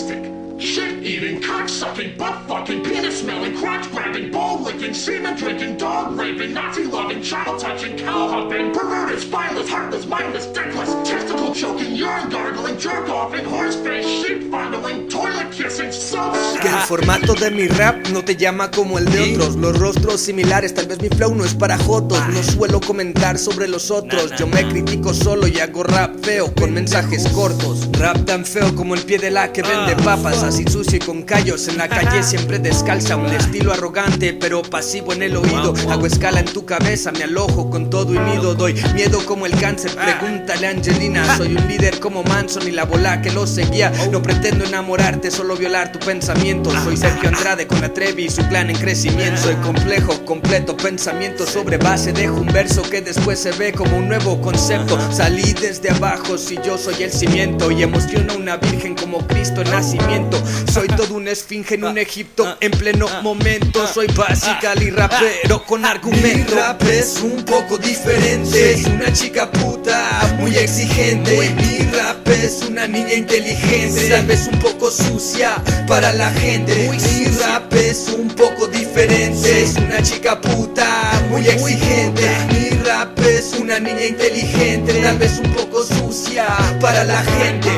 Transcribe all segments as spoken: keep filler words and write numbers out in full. sadistic, shit-eating, cock-sucking, butt-fucking, penis-smelling, crotch-grabbing, bowl-licking, semen-drinking, dog-raping, Nazi-loving, child-touching, cow-humping, perverted, spineless, heartless, mindless, dickless, testicle-choking, urine-gargling, jerk-offing, horse-face, sheep-fondling, toilet-kissing, self-shot. Que el formato de mi rap no te llama como el de otros. Los rostros similares, tal vez mi flow no es para jotos. No suelo comentar sobre los otros, yo me critico solo y hago rap feo con mensajes cortos. Rap tan feo como el pie de la que vende papas, así sucio y con callos, en la calle siempre descalza. Un estilo arrogante pero pasivo en el oído. Hago escala en tu cabeza, me alojo con todo y nido. Doy miedo como el cáncer, pregúntale a Angelina. Soy un líder como Manson y la bola que lo seguía. No pretendo enamorarte, solo violar tu pensamiento. Soy Sergio Andrade con la Trevi y su clan en crecimiento. Soy complejo, completo, pensamiento sobre base. Dejo un verso que después se ve como un nuevo concepto. Salí desde abajo si yo soy el cimiento, y emociono a una virgen como Cristo en nacimiento. Soy todo un esfinge en un Egipto en pleno momento. Soy Basik Ali, rapero con argumento. Mi rap es un poco diferente, es una chica puta muy exigente. Mi rap es una niña inteligente, tal vez un poco sucia para la gente. Mi rap es un poco diferente, es una chica puta muy exigente. Mi rap es una niña inteligente, tal vez un poco sucia para la gente.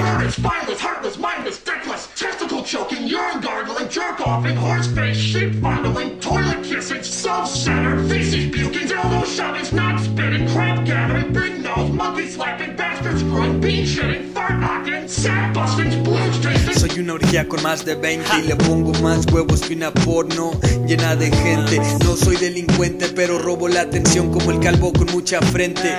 Choking, urine gargling, jerk offing, horse face, sheep fondling, toilet kissing, self-centered, feces puking, dildo shoving, snot spitting, crap gathering, big nose, monkey slapping, bastard screwing, bean shitting, fart knocking, sack busting, blues drinking. Soy una orgía con más de veinte y le pongo más huevos que una porno llena de gente. No soy delincuente pero robo la atención como el calvo con mucha frente.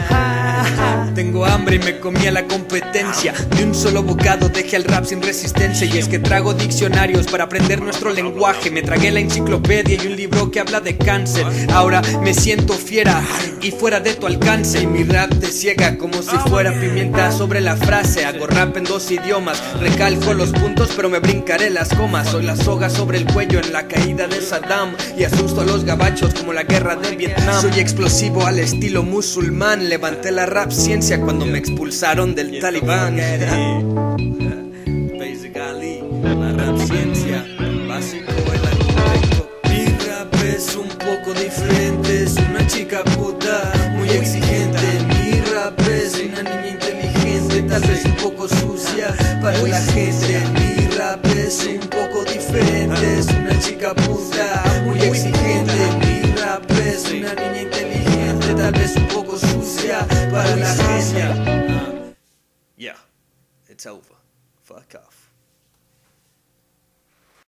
Tengo hambre y me comí a la competencia. De un solo bocado dejé al rap sin resistencia. Y es que trago diccionarios para aprender nuestro lenguaje. Me tragué la enciclopedia y un libro que habla de cáncer. Ahora me siento fiera y fuera de tu alcance. Y mi rap te ciega como si fuera pimienta sobre la frase. Hago rap en dos idiomas, recalco los puntos pero me brincaré las comas. Soy la soga sobre el cuello en la caída de Saddam, y asusto a los gabachos como la guerra de Vietnam. Soy explosivo al estilo musulmán, levanté la rap ciencia cuando me expulsaron del Taliban. Basik Ali, la rap ciencia, básico el arquitecto. Mi rap es un poco diferente, es una chica puta muy exigente. Mi rap es una niña inteligente, tal vez un poco sucia para la gente. Mi rap es un poco diferente, es una chica puta muy exigente. Mi rap es una niña inteligente, tal vez un poco sucia para la gente. Yeah, it's over. Fuck off.